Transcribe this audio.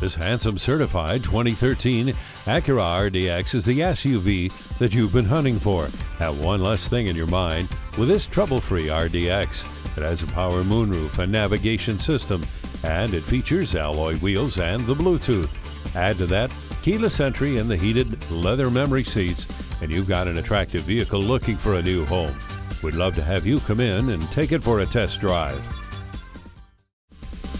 This handsome certified 2013 Acura RDX is the SUV that you've been hunting for. Have one less thing in your mind with this trouble-free RDX. It has a power moonroof and navigation system, and it features alloy wheels and the Bluetooth. Add to that keyless entry and the heated leather memory seats, and you've got an attractive vehicle looking for a new home. We'd love to have you come in and take it for a test drive.